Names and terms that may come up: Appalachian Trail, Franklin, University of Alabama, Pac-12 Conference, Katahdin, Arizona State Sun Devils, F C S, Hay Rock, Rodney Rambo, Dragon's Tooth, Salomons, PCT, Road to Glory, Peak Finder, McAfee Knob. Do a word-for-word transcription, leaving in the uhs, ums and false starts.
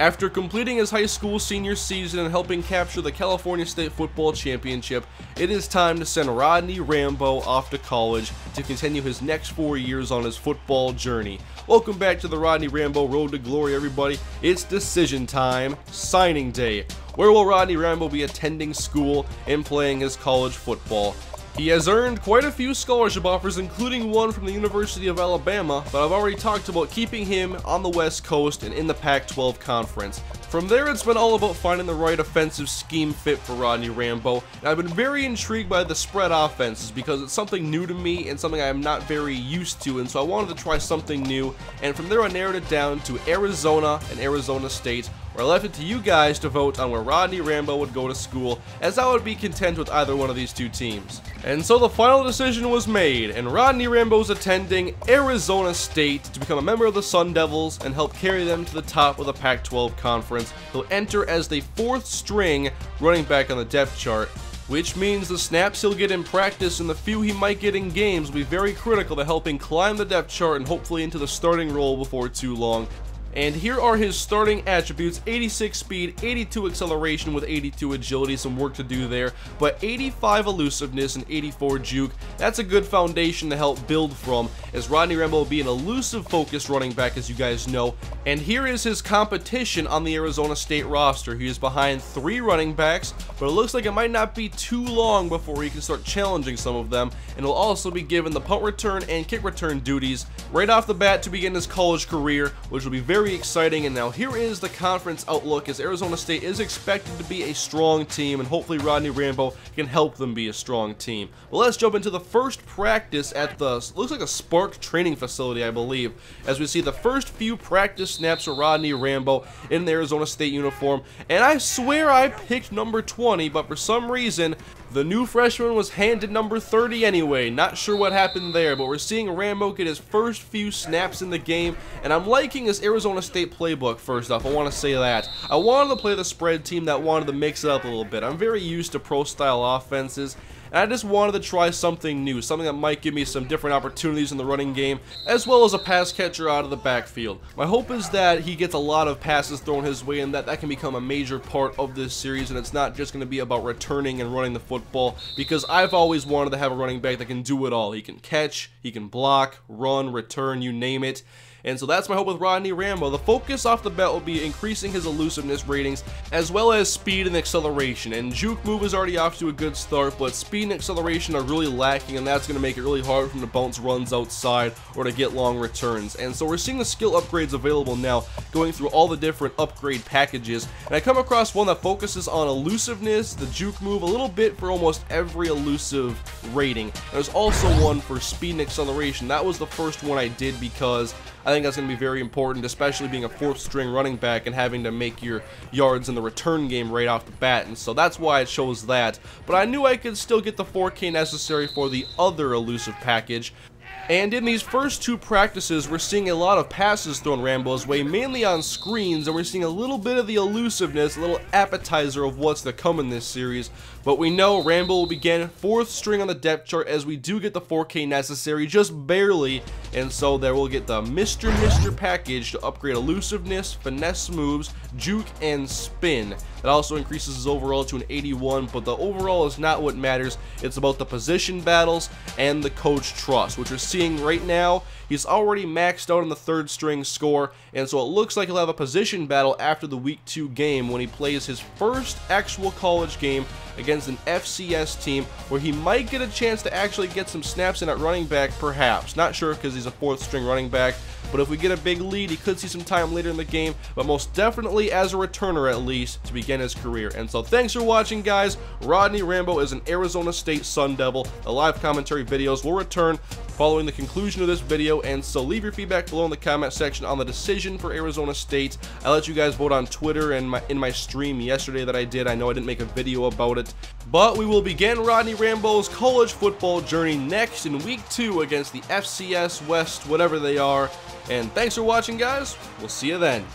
After completing his high school senior season and helping capture the California State Football Championship, it is time to send Rodney Rambo off to college to continue his next four years on his football journey. Welcome back to the Rodney Rambo Road to Glory, everybody. It's decision time, signing day. Where will Rodney Rambo be attending school and playing his college football? He has earned quite a few scholarship offers, including one from the University of Alabama, but I've already talked about keeping him on the West Coast and in the Pac twelve Conference. From there, it's been all about finding the right offensive scheme fit for Rodney Rambo, and I've been very intrigued by the spread offenses because it's something new to me and something I am not very used to, and so I wanted to try something new, and from there I narrowed it down to Arizona and Arizona State, where I left it to you guys to vote on where Rodney Rambo would go to school, as I would be content with either one of these two teams. And so the final decision was made, and Rodney Rambo's attending Arizona State to become a member of the Sun Devils and help carry them to the top of the Pac twelve Conference. He'll enter as the fourth string running back on the depth chart, which means the snaps he'll get in practice and the few he might get in games will be very critical to helping climb the depth chart and hopefully into the starting role before too long. And here are his starting attributes: eighty-six speed, eighty-two acceleration with eighty-two agility, some work to do there, but eighty-five elusiveness and eighty-four juke. That's a good foundation to help build from, as Rodney Rambo will be an elusive focused running back, as you guys know. And here is his competition on the Arizona State roster. He is behind three running backs, but it looks like it might not be too long before he can start challenging some of them, and he'll also be given the punt return and kick return duties right off the bat to begin his college career, which will be very Very exciting. And now here is the conference outlook, as Arizona State is expected to be a strong team, and hopefully Rodney Rambo can help them be a strong team. But let's jump into the first practice at the, looks like a Spark training facility, I believe, as we see the first few practice snaps of Rodney Rambo in the Arizona State uniform. And I swear I picked number twenty, but for some reason the new freshman was handed number thirty anyway. Not sure what happened there, but we're seeing Rambo get his first few snaps in the game, and I'm liking his Arizona State playbook. First off, I want to say that. I wanted to play the spread team that wanted to mix it up a little bit. I'm very used to pro-style offenses, and I just wanted to try something new, something that might give me some different opportunities in the running game, as well as a pass catcher out of the backfield. My hope is that he gets a lot of passes thrown his way, and that that can become a major part of this series, and it's not just going to be about returning and running the football, because I've always wanted to have a running back that can do it all. He can catch, he can block, run, return, you name it. And so that's my hope with Rodney Rambo. The focus off the bat will be increasing his elusiveness ratings, as well as speed and acceleration. And juke move is already off to a good start, but speed and acceleration are really lacking, and that's going to make it really hard for him to bounce runs outside or to get long returns. And so we're seeing the skill upgrades available now, going through all the different upgrade packages. And I come across one that focuses on elusiveness, the juke move, a little bit for almost every elusive rating. And there's also one for speed and acceleration. That was the first one I did because I think that's going to be very important, especially being a fourth string running back and having to make your yards in the return game right off the bat, and so that's why I chose that. But I knew I could still get the four K necessary for the other elusive package. And in these first two practices, we're seeing a lot of passes thrown Rambo's way, mainly on screens, and we're seeing a little bit of the elusiveness, a little appetizer of what's to come in this series. But we know Rambo will begin fourth string on the depth chart, as we do get the four K necessary, just barely, and so there we'll get the Mister Mister package to upgrade elusiveness, finesse moves, juke, and spin. That also increases his overall to an eighty-one, but the overall is not what matters. It's about the position battles and the coach trust, which we're seeing right now. He's already maxed out on the third string score, and so it looks like he'll have a position battle after the week two game, when he plays his first actual college game against an F C S team, where he might get a chance to actually get some snaps in at running back, perhaps. Not sure, because he's a fourth string running back, but if we get a big lead, he could see some time later in the game, but most definitely as a returner, at least, to begin his career. And so thanks for watching, guys. Rodney Rambo is an Arizona State Sun Devil. The live commentary videos will return following the conclusion of this video, and so leave your feedback below in the comment section on the decision for Arizona State. I let you guys vote on Twitter and my, in my stream yesterday that I did. I know I didn't make a video about it, but we will begin Rodney Rambo's college football journey next in week two against the F C S West, whatever they are. And thanks for watching, guys. We'll see you then.